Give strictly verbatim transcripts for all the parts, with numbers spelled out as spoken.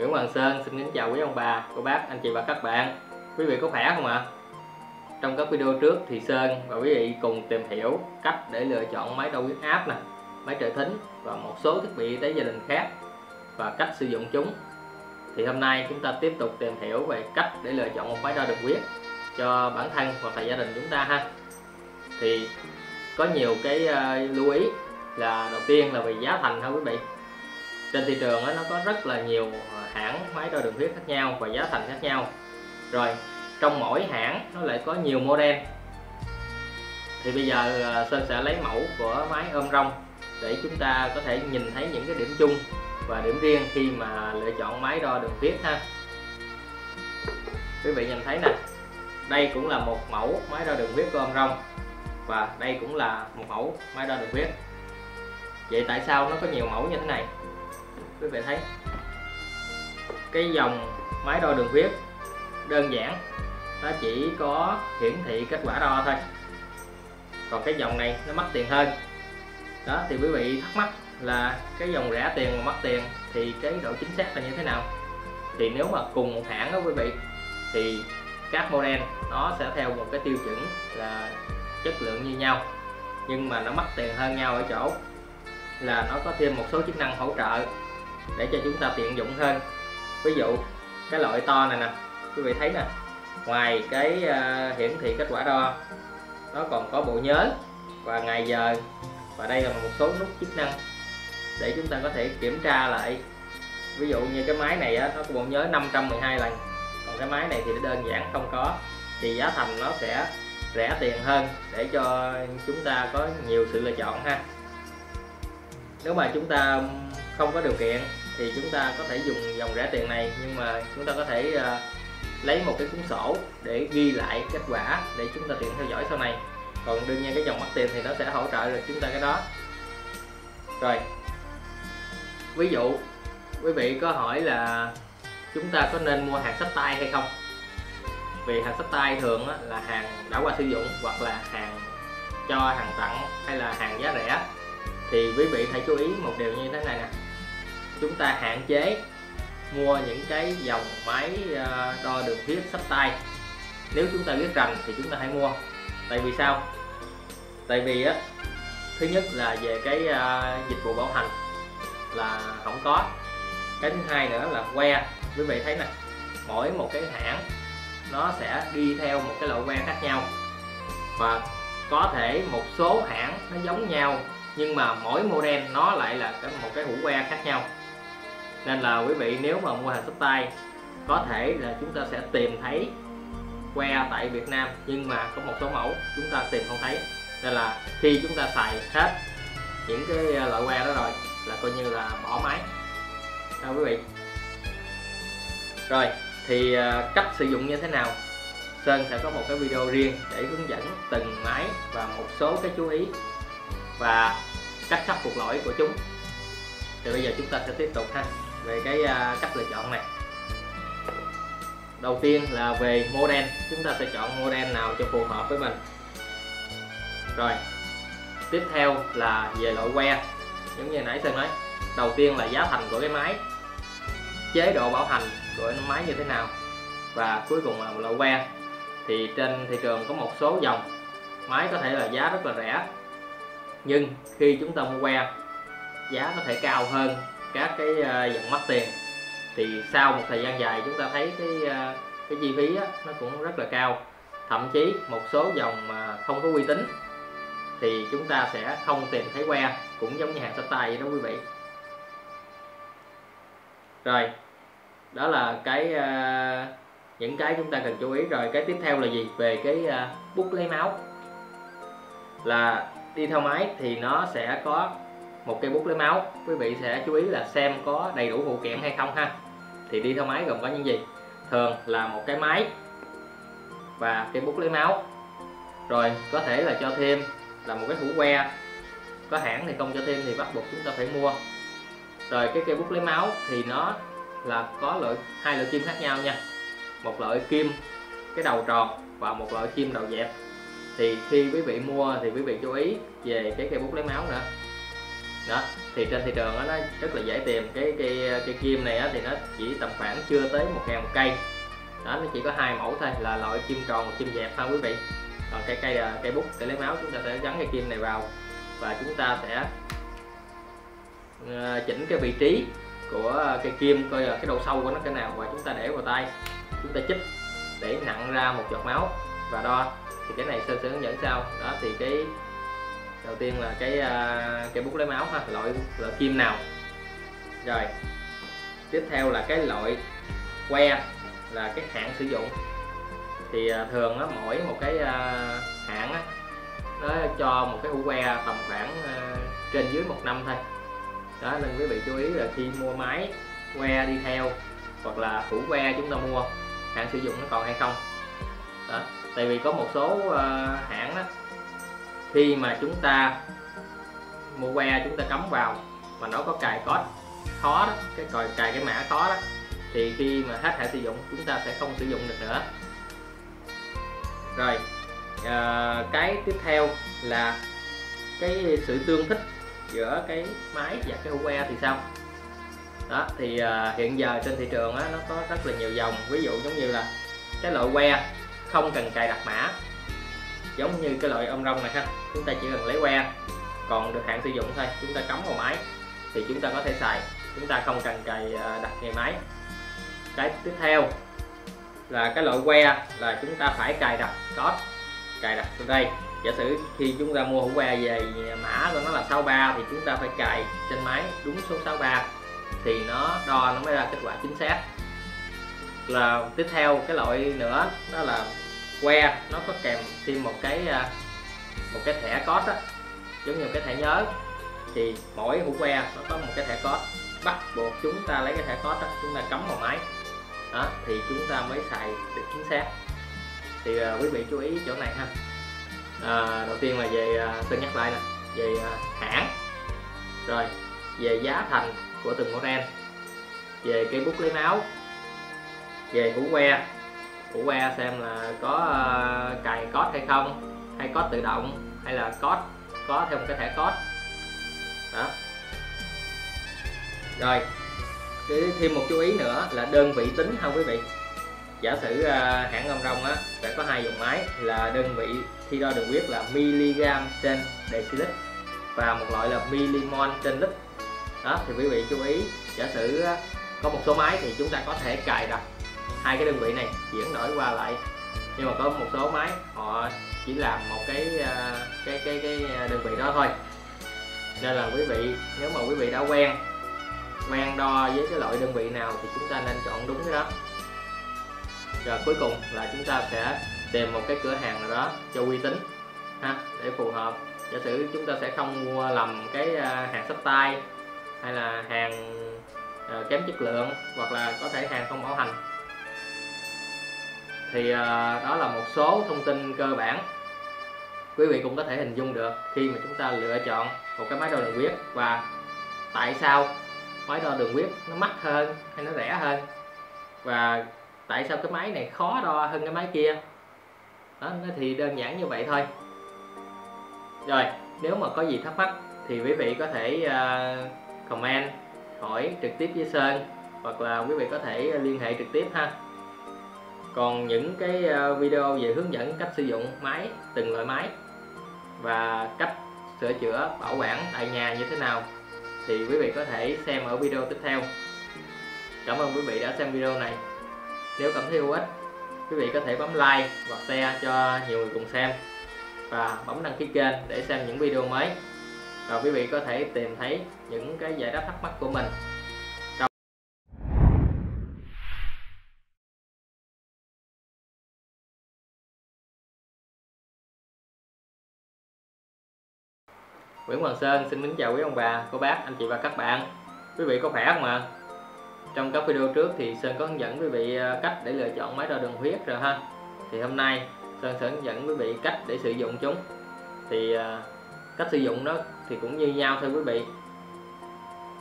Nguyễn Hoàng Sơn xin kính chào quý ông bà, cô bác, anh chị và các bạn. Quý vị có khỏe không ạ? À? Trong các video trước thì Sơn và quý vị cùng tìm hiểu cách để lựa chọn máy đo huyết áp nè, máy trợ thính và một số thiết bị y tế gia đình khác và cách sử dụng chúng. Thì hôm nay chúng ta tiếp tục tìm hiểu về cách để lựa chọn một máy đo đường huyết cho bản thân hoặc là gia đình chúng ta ha. Thì có nhiều cái lưu ý là đầu tiên là về giá thành ha quý vị. Trên thị trường nó có rất là nhiều hãng máy đo đường huyết khác nhau và giá thành khác nhau. Rồi trong mỗi hãng nó lại có nhiều model. Thì bây giờ Sơn sẽ lấy mẫu của máy Omron để chúng ta có thể nhìn thấy những cái điểm chung và điểm riêng khi mà lựa chọn máy đo đường huyết ha. Quý vị nhìn thấy nè, đây cũng là một mẫu máy đo đường huyết của Omron và đây cũng là một mẫu máy đo đường huyết. Vậy tại sao nó có nhiều mẫu như thế này? Quý vị thấy cái dòng máy đo đường huyết đơn giản nó chỉ có hiển thị kết quả đo thôi, còn cái dòng này nó mắc tiền hơn đó. Thì quý vị thắc mắc là cái dòng rẻ tiền và mắc tiền thì cái độ chính xác là như thế nào? Thì nếu mà cùng một hãng đó quý vị, thì các model nó sẽ theo một cái tiêu chuẩn là chất lượng như nhau, nhưng mà nó mắc tiền hơn nhau ở chỗ là nó có thêm một số chức năng hỗ trợ để cho chúng ta tiện dụng hơn. Ví dụ cái loại to này nè, quý vị thấy nè, ngoài cái hiển thị kết quả đo nó còn có bộ nhớ và ngày giờ, và đây là một số nút chức năng để chúng ta có thể kiểm tra lại. Ví dụ như cái máy này nó có bộ nhớ năm trăm mười hai lần, còn cái máy này thì nó đơn giản không có. Thì giá thành nó sẽ rẻ tiền hơn để cho chúng ta có nhiều sự lựa chọn ha. Nếu mà chúng ta không có điều kiện thì chúng ta có thể dùng dòng rẻ tiền này, nhưng mà chúng ta có thể uh, lấy một cái cuốn sổ để ghi lại kết quả để chúng ta tiện theo dõi sau này. Còn đương nhiên cái dòng mắc tiền thì nó sẽ hỗ trợ được chúng ta cái đó. Rồi, ví dụ quý vị có hỏi là chúng ta có nên mua hàng xách tay hay không? Vì hàng xách tay thường là hàng đã qua sử dụng hoặc là hàng cho, hàng tặng hay là hàng giá rẻ. Thì quý vị hãy chú ý một điều như thế này nè, chúng ta hạn chế mua những cái dòng máy đo đường huyết xách tay. Nếu chúng ta biết rành thì chúng ta hãy mua. Tại vì sao? Tại vì á, thứ nhất là về cái dịch vụ bảo hành là không có. Cái thứ hai nữa là que. Quý vị thấy nè, mỗi một cái hãng nó sẽ đi theo một cái loại que khác nhau, và có thể một số hãng nó giống nhau nhưng mà mỗi model nó lại là một cái hũ que khác nhau. Nên là quý vị nếu mà mua hàng xách tay có thể là chúng ta sẽ tìm thấy que tại Việt Nam, nhưng mà có một số mẫu chúng ta tìm không thấy. Nên là khi chúng ta xài hết những cái loại que đó rồi là coi như là bỏ máy đó quý vị. Rồi thì cách sử dụng như thế nào, Sơn sẽ có một cái video riêng để hướng dẫn từng máy và một số cái chú ý và cách khắc phục lỗi của chúng. Thì bây giờ chúng ta sẽ tiếp tục ha, về cái cách lựa chọn này. Đầu tiên là về model, chúng ta sẽ chọn model nào cho phù hợp với mình. Rồi tiếp theo là về loại que, giống như nãy Sơn nói. Đầu tiên là giá thành của cái máy, chế độ bảo hành của máy như thế nào, và cuối cùng là loại que. Thì trên thị trường có một số dòng máy có thể là giá rất là rẻ, nhưng khi chúng ta mua que giá có thể cao hơn các cái dòng mắc tiền. Thì sau một thời gian dài chúng ta thấy cái cái chi phí á, nó cũng rất là cao. Thậm chí một số dòng mà không có uy tín thì chúng ta sẽ không tìm thấy que, cũng giống như hàng xách tay vậy đó quý vị. Rồi đó là cái những cái chúng ta cần chú ý. Rồi cái tiếp theo là gì? Về cái bút lấy máu, là đi theo máy thì nó sẽ có một cây bút lấy máu. Quý vị sẽ chú ý là xem có đầy đủ phụ kiện hay không ha. Thì đi theo máy gồm có những gì? Thường là một cái máy và cây bút lấy máu, rồi có thể là cho thêm là một cái hũ que. Có hãng thì không cho thêm thì bắt buộc chúng ta phải mua. Rồi cái cây bút lấy máu thì nó là có loại hai loại kim khác nhau nha, một loại kim cái đầu tròn và một loại kim đầu dẹp. Thì khi quý vị mua thì quý vị chú ý về cái cây bút lấy máu nữa. đó. Thì trên thị trường đó, nó rất là dễ tìm. Cái cây cây kim này đó, thì nó chỉ tầm khoảng chưa tới một ngàn một cây đó, nó chỉ có hai mẫu thôi, là loại kim tròn và kim dẹp thôi quý vị. Còn cái cây cây bút, cây lấy máu, chúng ta sẽ gắn cây kim này vào và chúng ta sẽ chỉnh cái vị trí của cây kim coi là cái độ sâu của nó cái nào, và chúng ta để vào tay chúng ta chích để nặn ra một giọt máu và đo. Thì cái này Sơn sẽ hướng dẫn sau đó. Thì cái đầu tiên là cái cái bút lấy máu ha, loại loại kim nào. Rồi tiếp theo là cái loại que, là cái hạn sử dụng. Thì thường á, mỗi một cái hãng á, nó cho một cái hũ que tầm khoảng trên dưới một năm thôi đó, nên quý vị chú ý là khi mua máy que đi theo hoặc là hũ que chúng ta mua, hạn sử dụng nó còn hay không đó. Tại vì có một số hãng đó, khi mà chúng ta mua que chúng ta cắm vào mà nó có cài code khó đó, cái cài cài cái mã khó đó, thì khi mà hết hạn sử dụng chúng ta sẽ không sử dụng được nữa. Rồi à, cái tiếp theo là cái sự tương thích giữa cái máy và cái hũ que thì sao đó. Thì à, hiện giờ trên thị trường á, nó có rất là nhiều dòng, ví dụ giống như là cái loại que không cần cài đặt mã, giống như cái loại Omron này ha, chúng ta chỉ cần lấy que còn được hạn sử dụng thôi, chúng ta cắm vào máy thì chúng ta có thể xài, chúng ta không cần cài đặt nghề máy. Cái tiếp theo là cái loại que là chúng ta phải cài đặt code, cài đặt từ đây. Giả sử khi chúng ta mua hũ que về mã của nó là sáu ba thì chúng ta phải cài trên máy đúng số sáu ba thì nó đo nó mới ra kết quả chính xác. Là tiếp theo cái loại nữa đó là que nó có kèm thêm một cái một cái thẻ code á, giống như cái thẻ nhớ. Thì mỗi hũ que nó có một cái thẻ code, bắt buộc chúng ta lấy cái thẻ code đó, chúng ta cắm vào máy đó, thì chúng ta mới xài được chính xác. Thì à, quý vị chú ý chỗ này ha. À, đầu tiên là về à, tôi nhắc lại nè, về à, hãng, rồi về giá thành của từng model, về cây bút lấy máu, về hũ que, hũ que xem là có à, cài code hay không, hay code tự động hay là code có theo một cái thẻ code đó. Rồi thêm một chú ý nữa là đơn vị tính ha quý vị. Giả sử hãng Omron á sẽ có hai dòng máy, là đơn vị khi đo đường huyết là miligam trên decilít và một loại là milimol trên lít đó. Thì quý vị chú ý, giả sử có một số máy thì chúng ta có thể cài đặt hai cái đơn vị này chuyển đổi qua lại, nhưng mà có một số máy họ chỉ làm một cái cái cái cái đơn vị đó thôi. Nên là quý vị, nếu mà quý vị đã quen quen đo với cái loại đơn vị nào thì chúng ta nên chọn đúng cái đó. Rồi cuối cùng là chúng ta sẽ tìm một cái cửa hàng nào đó cho uy tín ha, để phù hợp. Giả sử chúng ta sẽ không mua lầm cái hàng xách tay hay là hàng uh, kém chất lượng, hoặc là có thể hàng không bảo hành. Thì uh, đó là một số thông tin cơ bản quý vị cũng có thể hình dung được khi mà chúng ta lựa chọn một cái máy đo đường huyết, và tại sao máy đo đường huyết nó mắc hơn hay nó rẻ hơn, và tại sao cái máy này khó đo hơn cái máy kia đó. Nó thì đơn giản như vậy thôi. Rồi nếu mà có gì thắc mắc thì quý vị có thể uh, comment hỏi trực tiếp với Sơn, hoặc là quý vị có thể liên hệ trực tiếp ha. Còn những cái video về hướng dẫn cách sử dụng máy, từng loại máy và cách sửa chữa bảo quản tại nhà như thế nào thì quý vị có thể xem ở video tiếp theo. Cảm ơn quý vị đã xem video này. Nếu cảm thấy hữu ích, quý vị có thể bấm like hoặc share cho nhiều người cùng xem, và bấm đăng ký kênh để xem những video mới, và quý vị có thể tìm thấy những cái giải đáp thắc mắc của mình. Nguyễn Hoàng Sơn xin kính chào quý ông bà, cô bác, anh chị và các bạn. Quý vị có khỏe không ạ? À? Trong các video trước thì Sơn có hướng dẫn quý vị cách để lựa chọn máy đo đường huyết rồi ha. Thì hôm nay Sơn sẽ hướng dẫn quý vị cách để sử dụng chúng. Thì cách sử dụng nó thì cũng như nhau thôi quý vị.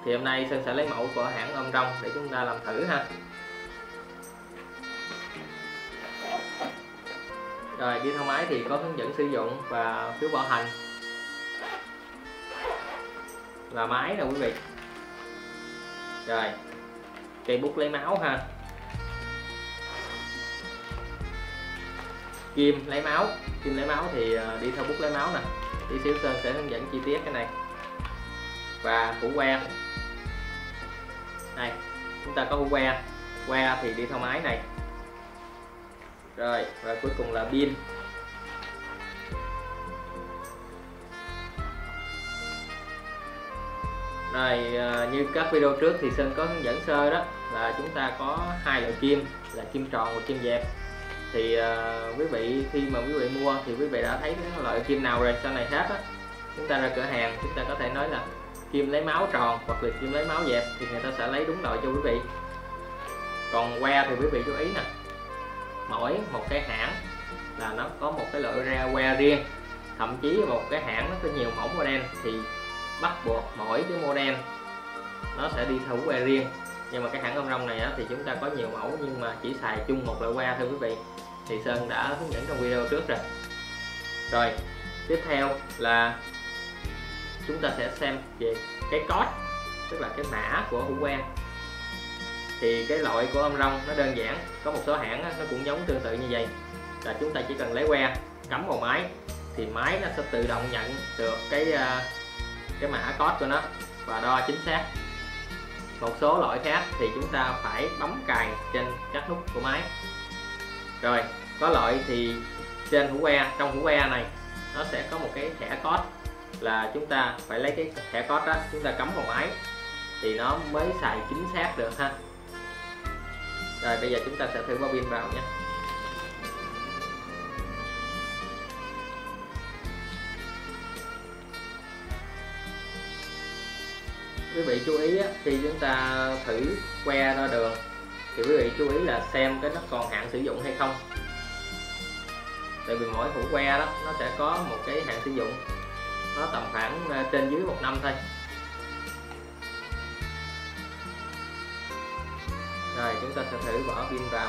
Thì hôm nay Sơn sẽ lấy mẫu của hãng Omron để chúng ta làm thử ha. Rồi đi theo máy thì có hướng dẫn sử dụng và phiếu bảo hành. là máy nè quý vị. Rồi cây bút lấy máu ha, kim lấy máu, kim lấy máu thì đi theo bút lấy máu nè, tí xíu Sơn sẽ hướng dẫn chi tiết cái này. Và củ que này, chúng ta có củ que, que thì đi theo máy này. Rồi và cuối cùng là pin. Rồi như các video trước thì Sơn có hướng dẫn sơ đó, là chúng ta có hai loại kim, là kim tròn và kim dẹp. Thì uh, quý vị khi mà quý vị mua thì quý vị đã thấy cái loại kim nào rồi sau này hết á, chúng ta ra cửa hàng chúng ta có thể nói là kim lấy máu tròn hoặc là kim lấy máu dẹp thì người ta sẽ lấy đúng loại cho quý vị. Còn que thì quý vị chú ý nè, mỗi một cái hãng là nó có một cái loại ra que riêng, thậm chí một cái hãng nó có nhiều mẫu model thì bắt buộc mỗi cái model nó sẽ đi theo que riêng. Nhưng mà cái hãng Omron này á, thì chúng ta có nhiều mẫu nhưng mà chỉ xài chung một loại que thôi quý vị, thì Sơn đã hướng dẫn trong video trước rồi. Rồi tiếp theo là chúng ta sẽ xem về cái code, tức là cái mã của hũ que. Thì cái loại của Omron nó đơn giản, có một số hãng á, nó cũng giống tương tự như vậy, là chúng ta chỉ cần lấy que cắm vào máy thì máy nó sẽ tự động nhận được cái cái mã code của nó và đo chính xác. Một số loại khác thì chúng ta phải bấm cài trên các nút của máy. Rồi có loại thì trên hũ que, trong hũ que này nó sẽ có một cái thẻ code, là chúng ta phải lấy cái thẻ code đó chúng ta cắm vào máy thì nó mới xài chính xác được ha. Rồi bây giờ chúng ta sẽ thử bỏ pin vào nhé. Quý vị chú ý khi chúng ta thử que ra đường thì quý vị chú ý là xem cái nó còn hạn sử dụng hay không, tại vì mỗi hũ que đó nó sẽ có một cái hạn sử dụng, nó tầm khoảng trên dưới một năm thôi. Rồi chúng ta sẽ thử bỏ pin vào.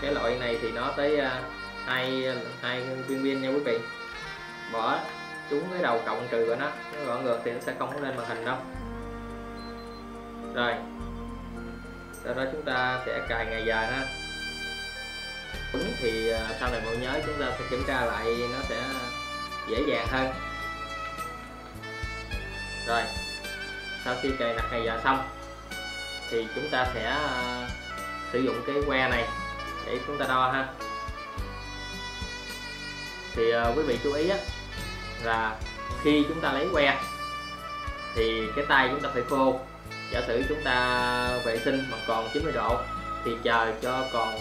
Cái loại này thì nó tới hai hai viên pin nha quý vị, bỏ trúng cái đầu cộng trừ của nó, nó gõ ngược thì nó sẽ không có lên màn hình đâu. Rồi sau đó chúng ta sẽ cài ngày giờ ha. Đúng thì sau này mọi nhớ chúng ta sẽ kiểm tra lại, nó sẽ dễ dàng hơn. Rồi sau khi cài đặt ngày giờ xong thì chúng ta sẽ sử dụng cái que này để chúng ta đo ha. Thì quý vị chú ý là khi chúng ta lấy que thì cái tay chúng ta phải khô. Giả sử chúng ta vệ sinh mà còn chín mươi độ thì chờ cho còn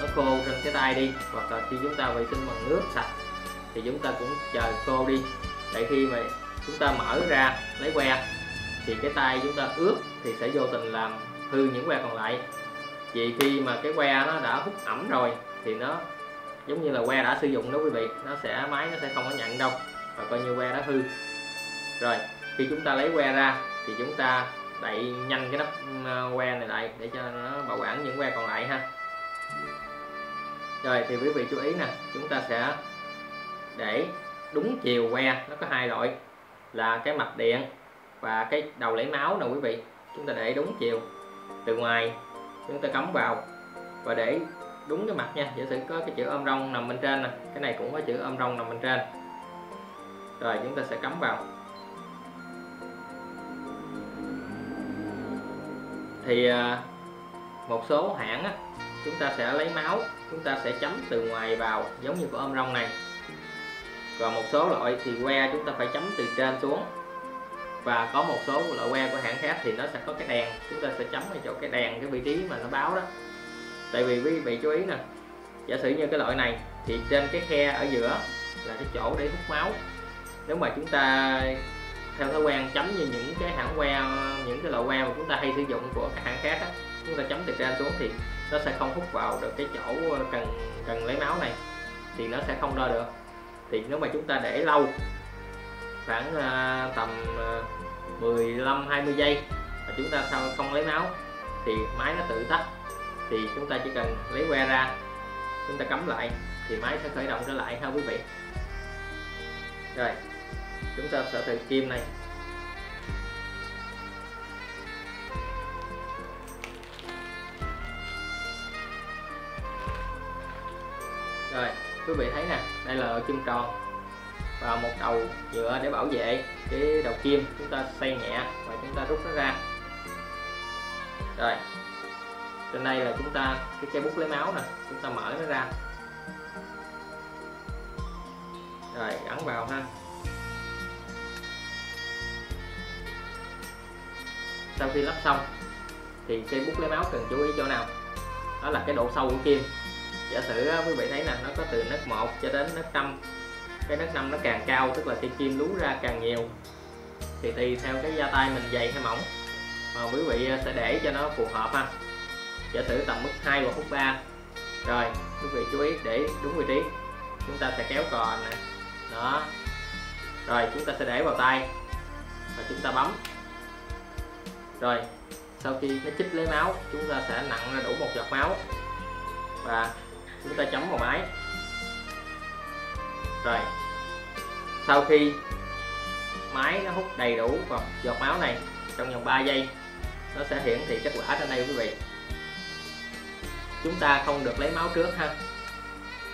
nó khô trên cái tay đi, hoặc là khi chúng ta vệ sinh bằng nước sạch thì chúng ta cũng chờ khô đi, để khi mà chúng ta mở ra lấy que thì cái tay chúng ta ướt thì sẽ vô tình làm hư những que còn lại. Vì khi mà cái que nó đã hút ẩm rồi thì nó giống như là que đã sử dụng đó quý vị, nó sẽ máy nó sẽ không có nhận đâu và coi như que đã hư. Rồi khi chúng ta lấy que ra thì chúng ta đậy nhanh cái nắp que này lại để cho nó bảo quản những que còn lại ha. Rồi thì quý vị chú ý nè, chúng ta sẽ để đúng chiều que, nó có hai loại là cái mạch điện và cái đầu lấy máu nè quý vị. Chúng ta để đúng chiều, từ ngoài chúng ta cắm vào và để đúng cái mặt nha. Giả sử có cái chữ Omron nằm bên trên nè, cái này cũng có chữ Omron nằm bên trên. Rồi chúng ta sẽ cắm vào. Thì một số hãng á, chúng ta sẽ lấy máu, chúng ta sẽ chấm từ ngoài vào giống như của Omron này. Và một số loại thì que chúng ta phải chấm từ trên xuống. Và có một số loại que của hãng khác thì nó sẽ có cái đèn, chúng ta sẽ chấm vào chỗ cái đèn, cái vị trí mà nó báo đó. Tại vì quý vị chú ý nè, giả sử như cái loại này thì trên cái khe ở giữa là cái chỗ để hút máu. Nếu mà chúng ta theo thói quen chấm như những cái hãng que, những cái loại que mà chúng ta hay sử dụng của các hãng khác á, chúng ta chấm từ trên xuống thì nó sẽ không hút vào được cái chỗ cần cần lấy máu này, thì nó sẽ không đo được. Thì nếu mà chúng ta để lâu khoảng uh, tầm uh, mười lăm hai mươi giây mà chúng ta sao không lấy máu thì máy nó tự tắt. Thì chúng ta chỉ cần lấy que ra, chúng ta cắm lại thì máy sẽ khởi động trở lại ha quý vị. Rồi chúng ta sẽ thử kim này. Rồi quý vị thấy nè, đây là kim tròn và một đầu nhựa để bảo vệ cái đầu kim. Chúng ta xoay nhẹ và chúng ta rút nó ra. Rồi trên đây là chúng ta cái cây bút lấy máu nè, chúng ta mở nó ra rồi gắn vào ha. Sau khi lắp xong thì cây bút lấy máu cần chú ý chỗ nào, đó là cái độ sâu của kim. Giả sử quý vị thấy là nó có từ nấc một cho đến nấc năm. Cái nấc năm nó càng cao tức là cây kim lú ra càng nhiều, thì tùy theo cái da tay mình dày hay mỏng mà quý vị sẽ để cho nó phù hợp ha. Giả sử tầm mức hai hoặc mức ba, rồi quý vị chú ý để đúng vị trí. Chúng ta sẽ kéo cò nè, đó, rồi chúng ta sẽ để vào tay và chúng ta bấm. Rồi sau khi nó chích lấy máu, chúng ta sẽ nặn ra đủ một giọt máu và chúng ta chấm vào máy. Rồi sau khi máy nó hút đầy đủ vào giọt máu này, trong vòng ba giây nó sẽ hiển thị kết quả trên đây quý vị. Chúng ta không được lấy máu trước ha.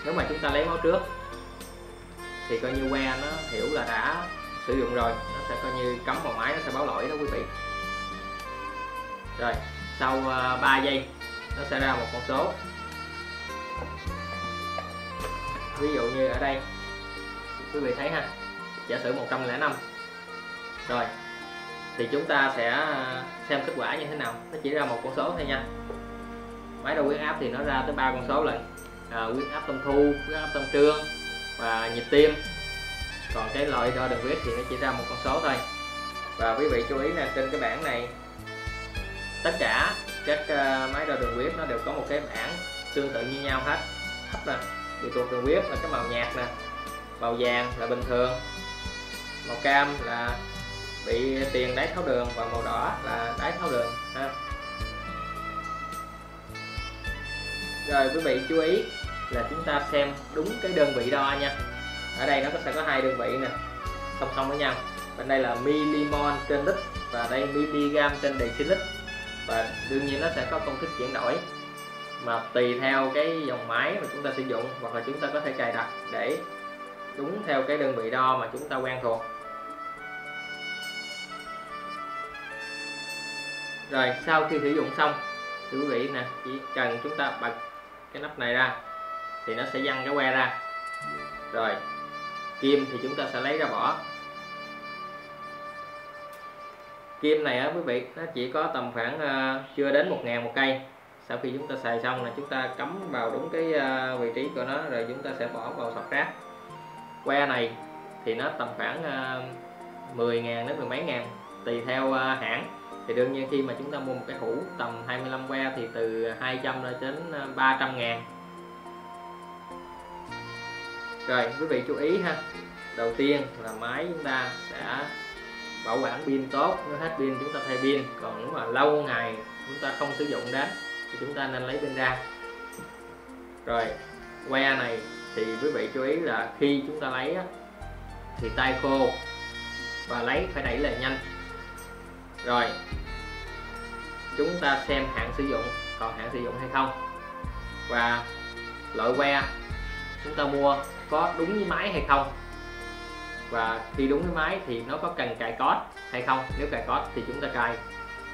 Nếu mà chúng ta lấy máu trước thì coi như que nó hiểu là đã sử dụng rồi, nó sẽ coi như cấm vào máy, nó sẽ báo lỗi đó quý vị. Rồi sau ba giây nó sẽ ra một con số, ví dụ như ở đây quý vị thấy ha, giả sử một trăm lẻ năm. Rồi thì chúng ta sẽ xem kết quả như thế nào. Nó chỉ ra một con số thôi nha. Máy đo huyết áp thì nó ra tới ba con số lần, à, huyết áp tâm thu, huyết áp tâm trương và nhịp tim. Còn cái loại đo đường huyết thì nó chỉ ra một con số thôi. Và quý vị chú ý là trên cái bảng này, tất cả các uh, máy đo đường huyết nó đều có một cái bảng tương tự như nhau hết. Thấp nè, thì thuộc đường huyết là cái màu nhạt nè, màu vàng là bình thường, màu cam là bị tiền đái tháo đường và màu đỏ là đái tháo đường ha. Rồi quý vị chú ý là chúng ta xem đúng cái đơn vị đo nha. Ở đây nó sẽ có hai đơn vị nè, song song với nhau. Bên đây là milimol trên lít và đây miligam trên decilit. Và đương nhiên nó sẽ có công thức chuyển đổi mà tùy theo cái dòng máy mà chúng ta sử dụng, hoặc là chúng ta có thể cài đặt để đúng theo cái đơn vị đo mà chúng ta quen thuộc. Rồi sau khi sử dụng xong thì quý vị nè, chỉ cần chúng ta bật cái nắp này ra thì nó sẽ văng cái que ra. Rồi kim thì chúng ta sẽ lấy ra bỏ. Kim này á quý vị, nó chỉ có tầm khoảng uh, chưa đến một ngàn một cây. Sau khi chúng ta xài xong là chúng ta cắm vào đúng cái uh, vị trí của nó, rồi chúng ta sẽ bỏ vào sọt rác. Que này thì nó tầm khoảng uh, mười ngàn đến mười mấy ngàn, tùy theo uh, hãng. Thì đương nhiên khi mà chúng ta mua một cái hũ tầm hai mươi lăm que thì từ hai trăm lên đến ba trăm ngàn. Rồi quý vị chú ý ha, đầu tiên là máy chúng ta sẽ bảo quản pin tốt, nếu hết pin chúng ta thay pin, còn nếu mà lâu ngày chúng ta không sử dụng đến thì chúng ta nên lấy pin ra. Rồi que này thì quý vị chú ý là khi chúng ta lấy thì tay khô và lấy phải đẩy lại nhanh. Rồi chúng ta xem hạn sử dụng, còn hạn sử dụng hay không, và loại que chúng ta mua có đúng với máy hay không, và khi đúng với máy thì nó có cần cài code hay không. Nếu cài code thì chúng ta cài,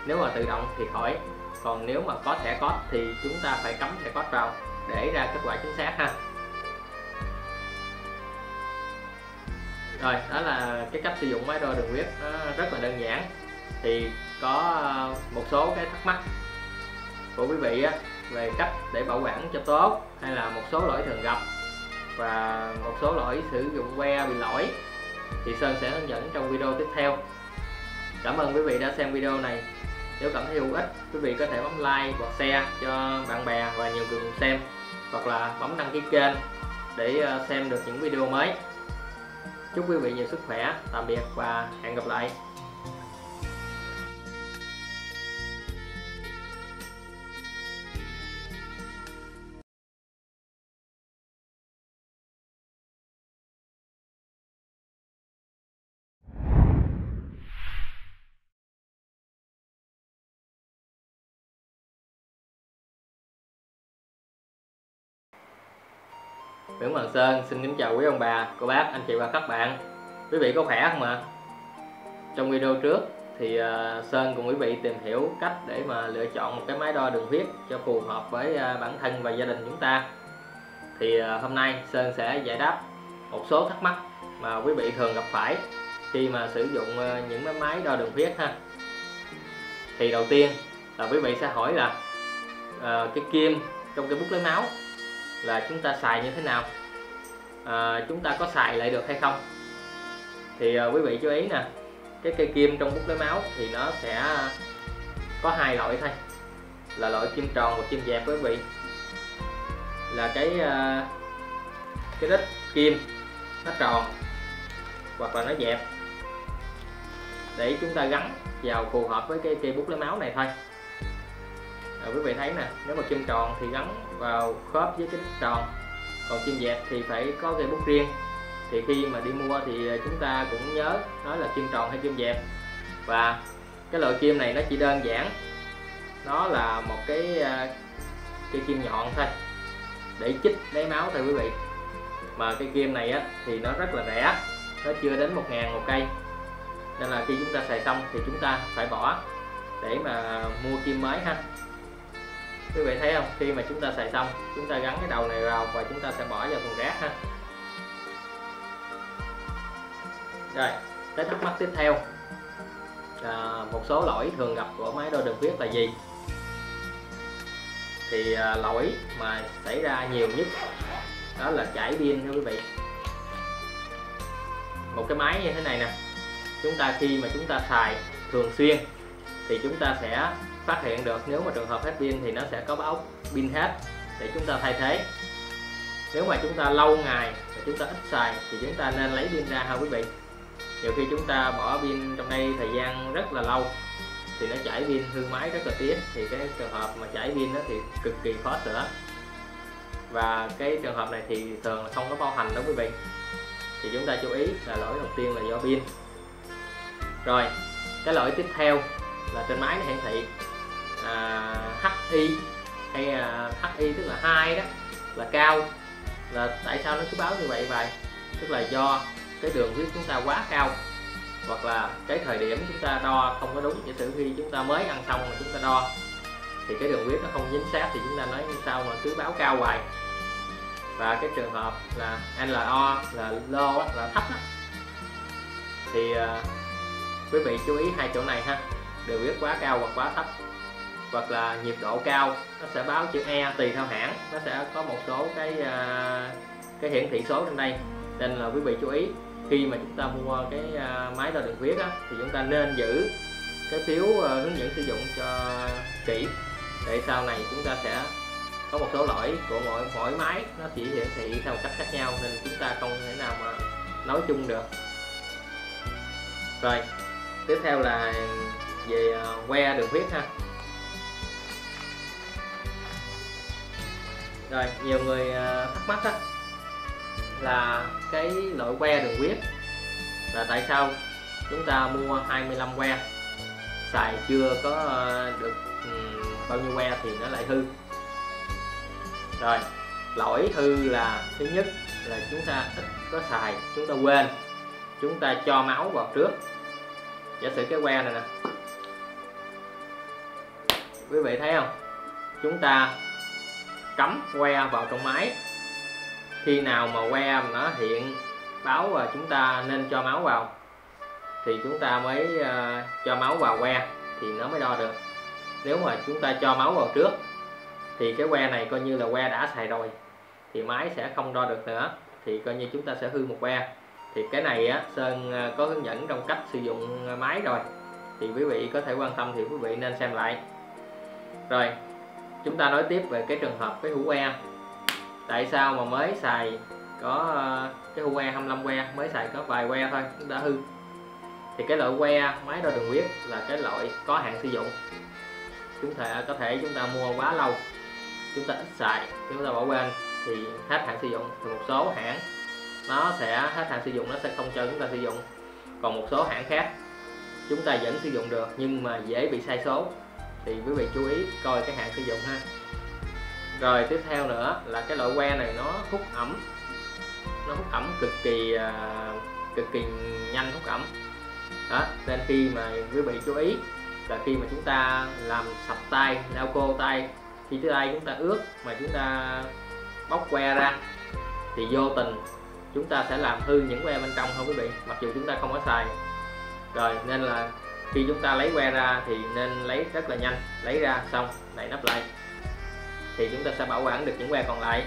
nếu mà tự động thì khỏi, còn nếu mà có thẻ code thì chúng ta phải cắm thẻ code vào để ra kết quả chính xác ha. Rồi đó là cái cách sử dụng máy đo đường huyết, nó rất là đơn giản. Thì có một số cái thắc mắc của quý vị á, về cách để bảo quản cho tốt, hay là một số lỗi thường gặp và một số lỗi sử dụng que bị lỗi, thì Sơn sẽ hướng dẫn trong video tiếp theo. Cảm ơn quý vị đã xem video này. Nếu cảm thấy hữu ích, quý vị có thể bấm like hoặc share cho bạn bè và nhiều người cùng xem, hoặc là bấm đăng ký kênh để xem được những video mới. Chúc quý vị nhiều sức khỏe. Tạm biệt và hẹn gặp lại. Nguyễn Hoàng Sơn xin kính chào quý ông bà, cô bác, anh chị và các bạn. Quý vị có khỏe không ạ? À? Trong video trước thì Sơn cùng quý vị tìm hiểu cách để mà lựa chọn một cái máy đo đường huyết cho phù hợp với bản thân và gia đình chúng ta. Thì hôm nay Sơn sẽ giải đáp một số thắc mắc mà quý vị thường gặp phải khi mà sử dụng những cái máy đo đường huyết ha. Thì đầu tiên là quý vị sẽ hỏi là uh, cái kim trong cái bút lấy máu là chúng ta xài như thế nào, à, chúng ta có xài lại được hay không. Thì uh, quý vị chú ý nè, cái cây kim trong bút lấy máu thì nó sẽ có hai loại thôi, là loại kim tròn và kim dẹp. Quý vị là cái uh, cái đít kim nó tròn hoặc là nó dẹp để chúng ta gắn vào phù hợp với cái cây bút lấy máu này thôi. Rồi, quý vị thấy nè, nếu mà kim tròn thì gắn vào khớp với cái đít tròn, còn kim dẹp thì phải có cây bút riêng. Thì khi mà đi mua thì chúng ta cũng nhớ nó là kim tròn hay kim dẹp. Và cái loại kim này nó chỉ đơn giản, nó là một cái cái kim nhọn thôi để chích lấy máu thôi quý vị. Mà cái kim này á, thì nó rất là rẻ, nó chưa đến một ngàn một cây, nên là khi chúng ta xài xong thì chúng ta phải bỏ để mà mua kim mới ha. Quý vị thấy không, khi mà chúng ta xài xong chúng ta gắn cái đầu này vào và chúng ta sẽ bỏ vào thùng rác ha. Rồi, tới thắc mắc tiếp theo, à, một số lỗi thường gặp của máy đo đường huyết là gì? Thì à, lỗi mà xảy ra nhiều nhất đó là chảy pin thưa quý vị. Một cái máy như thế này nè, chúng ta khi mà chúng ta xài thường xuyên thì chúng ta sẽ phát hiện được nếu mà trường hợp hết pin thì nó sẽ có báo pin hết để chúng ta thay thế. Nếu mà chúng ta lâu ngày và chúng ta ít xài thì chúng ta nên lấy pin ra ha quý vị. Nhiều khi chúng ta bỏ pin trong đây thời gian rất là lâu thì nó chảy pin hư máy rất là tiếc. Thì cái trường hợp mà chảy pin đó thì cực kỳ khó sửa, và cái trường hợp này thì thường là không có bảo hành đó quý vị. Thì chúng ta chú ý là lỗi đầu tiên là do pin. Rồi, cái lỗi tiếp theo là trên máy nó hiển thị à, hát i hay à, hát i tức là hai đó, là cao. Là tại sao nó cứ báo như vậy vậy? Tức là do cái đường huyết chúng ta quá cao, hoặc là cái thời điểm chúng ta đo không có đúng. Giả sử khi chúng ta mới ăn xong mà chúng ta đo thì cái đường huyết nó không chính xác, thì chúng ta nói sao mà cứ báo cao hoài. Và cái trường hợp là L O là low là thấp đó. Thì à, quý vị chú ý hai chỗ này ha, đường huyết quá cao hoặc quá thấp, hoặc là nhiệt độ cao, nó sẽ báo chữ E tùy theo hãng, nó sẽ có một số cái cái hiển thị số trên đây. Nên là quý vị chú ý khi mà chúng ta mua cái máy đo đường huyết á, thì chúng ta nên giữ cái phiếu hướng dẫn sử dụng cho kỹ, để sau này chúng ta sẽ có một số lỗi của mỗi mỗi máy nó chỉ hiển thị theo cách khác nhau, nên chúng ta không thể nào mà nói chung được. Rồi, tiếp theo là về que đường huyết ha. Rồi, nhiều người thắc mắc đó, là cái loại que đường huyết là tại sao chúng ta mua hai mươi lăm que, xài chưa có được bao nhiêu que thì nó lại hư. Rồi, lỗi hư là thứ nhất là chúng ta ít có xài, chúng ta quên, chúng ta cho máu vào trước. Giả sử cái que này nè, quý vị thấy không, chúng ta cắm que vào trong máy, khi nào mà que nó hiện báo và chúng ta nên cho máu vào thì chúng ta mới cho máu vào que thì nó mới đo được. Nếu mà chúng ta cho máu vào trước thì cái que này coi như là que đã xài rồi, thì máy sẽ không đo được nữa, thì coi như chúng ta sẽ hư một que. Thì cái này á, Sơn có hướng dẫn trong cách sử dụng máy rồi, thì quý vị có thể quan tâm thì quý vị nên xem lại. Rồi, chúng ta nói tiếp về cái trường hợp cái hũ que. Tại sao mà mới xài có cái hũ que hai mươi lăm que, mới xài có vài que thôi cũng đã hư? Thì cái loại que máy đo đường huyết là cái loại có hạn sử dụng, chúng ta có thể chúng ta mua quá lâu, chúng ta ít xài, chúng ta bỏ quên thì hết hạn sử dụng. Thì một số hãng nó sẽ hết hạn sử dụng, nó sẽ không cho chúng ta sử dụng. Còn một số hãng khác chúng ta vẫn sử dụng được nhưng mà dễ bị sai số, thì quý vị chú ý coi cái hạn sử dụng ha. Rồi, tiếp theo nữa là cái loại que này nó hút ẩm nó hút ẩm cực kỳ uh, cực kỳ nhanh, hút ẩm đó. Nên khi mà quý vị chú ý là khi mà chúng ta làm sạch tay, lau khô tay, khi tới đây chúng ta ướt mà chúng ta bóc que ra thì vô tình chúng ta sẽ làm hư những que bên trong thôi quý vị, mặc dù chúng ta không có xài. Rồi nên là khi chúng ta lấy que ra thì nên lấy rất là nhanh, lấy ra xong đậy nắp lại thì chúng ta sẽ bảo quản được những que còn lại.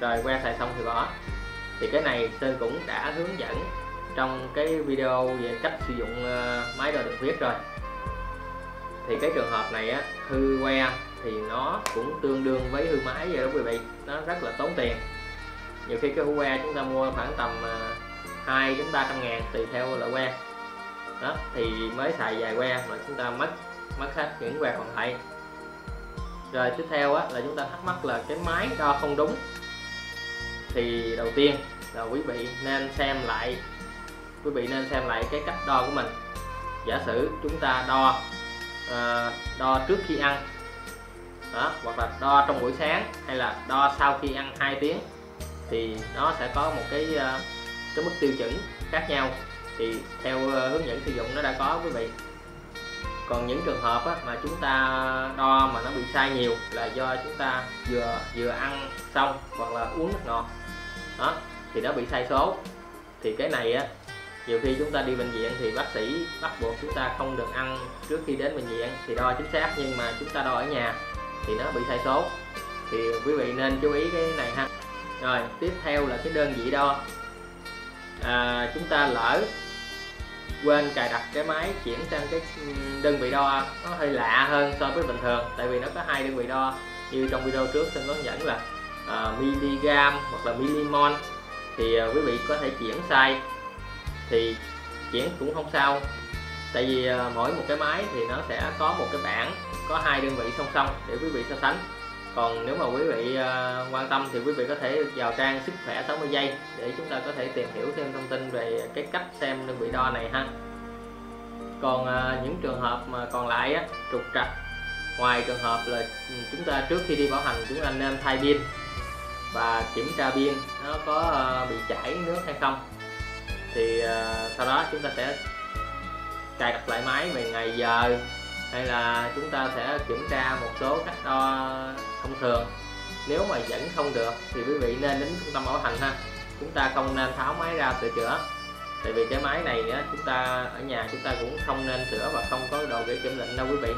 Rồi que xài xong thì bỏ. Thì cái này Sơn cũng đã hướng dẫn trong cái video về cách sử dụng máy đo đường huyết rồi. Thì cái trường hợp này á, hư que thì nó cũng tương đương với hư máy vậy đó quý vị, nó rất là tốn tiền. Nhiều khi cái que chúng ta mua khoảng tầm hai đến ba trăm ngàn tùy theo loại que đó, thì mới xài vài que mà chúng ta mất mất hết những que còn lại. Rồi tiếp theo á, là chúng ta thắc mắc là cái máy đo không đúng. Thì đầu tiên là quý vị nên xem lại quý vị nên xem lại cái cách đo của mình. Giả sử chúng ta đo uh, đo trước khi ăn đó, hoặc là đo trong buổi sáng, hay là đo sau khi ăn hai tiếng, thì nó sẽ có một cái uh, cái mức tiêu chuẩn khác nhau. Thì theo uh, hướng dẫn sử dụng nó đã có quý vị. Còn những trường hợp á, mà chúng ta đo mà nó bị sai nhiều là do chúng ta vừa vừa ăn xong hoặc là uống nước ngọt đó, thì nó bị sai số. Thì cái này á, nhiều khi chúng ta đi bệnh viện thì bác sĩ bắt buộc chúng ta không được ăn trước khi đến bệnh viện thì đo chính xác, nhưng mà chúng ta đo ở nhà thì nó bị sai số. Thì quý vị nên chú ý cái này ha. Rồi tiếp theo là cái đơn vị đo. À, chúng ta lỡ quên cài đặt cái máy chuyển sang cái đơn vị đo nó hơi lạ hơn so với bình thường, tại vì nó có hai đơn vị đo như trong video trước Sơn hướng dẫn là uh, mg hoặc là milimol, thì uh, quý vị có thể chuyển sai thì chuyển cũng không sao, tại vì uh, mỗi một cái máy thì nó sẽ có một cái bảng có hai đơn vị song song để quý vị so sánh. Còn nếu mà quý vị uh, quan tâm thì quý vị có thể vào trang Sức Khoẻ sáu mươi giây để chúng ta có thể tìm hiểu thêm thông tin về cái cách xem đơn vị đo này ha. Còn uh, những trường hợp mà còn lại á, trục trặc, ngoài trường hợp là chúng ta trước khi đi bảo hành chúng ta nên thay pin và kiểm tra pin nó có uh, bị chảy nước hay không, thì uh, sau đó chúng ta sẽ cài đặt lại máy về ngày giờ, hay là chúng ta sẽ kiểm tra một số cách đo thông thường. Nếu mà vẫn không được thì quý vị nên đến trung tâm bảo hành ha, chúng ta không nên tháo máy ra sửa chữa, tại vì cái máy này á, chúng ta ở nhà chúng ta cũng không nên sửa và không có đồ để kiểm định đâu quý vị.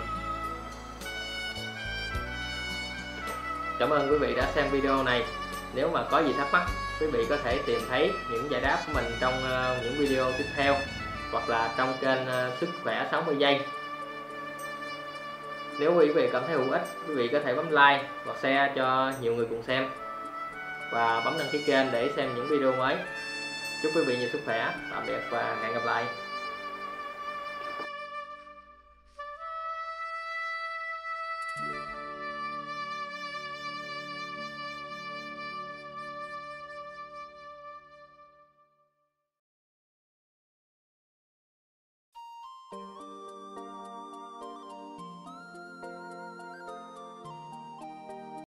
Cảm ơn quý vị đã xem video này. Nếu mà có gì thắc mắc quý vị có thể tìm thấy những giải đáp của mình trong những video tiếp theo hoặc là trong kênh Sức Khoẻ sáu mươi giây. Nếu quý vị cảm thấy hữu ích, quý vị có thể bấm like hoặc share cho nhiều người cùng xem và bấm đăng ký kênh để xem những video mới. Chúc quý vị nhiều sức khỏe, tạm biệt và hẹn gặp lại.